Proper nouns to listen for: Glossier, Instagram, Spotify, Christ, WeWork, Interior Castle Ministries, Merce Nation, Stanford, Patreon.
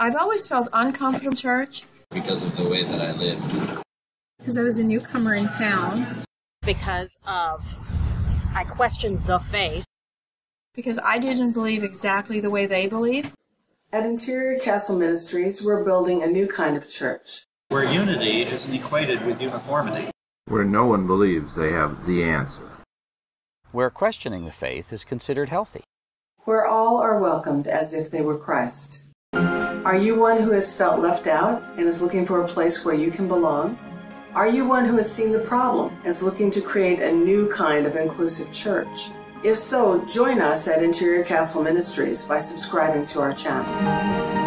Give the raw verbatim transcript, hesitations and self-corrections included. I've always felt uncomfortable in church. Because of the way that I lived. Because I was a newcomer in town. Because of, I questioned the faith. Because I didn't believe exactly the way they believe. At Interior Castle Ministries, we're building a new kind of church. Where unity isn't equated with uniformity. Where no one believes they have the answer. Where questioning the faith is considered healthy. Where all are welcomed as if they were Christ. Are you one who has felt left out and is looking for a place where you can belong? Are you one who has seen the problem and is looking to create a new kind of inclusive church? If so, join us at Interior Castle Ministries by subscribing to our channel.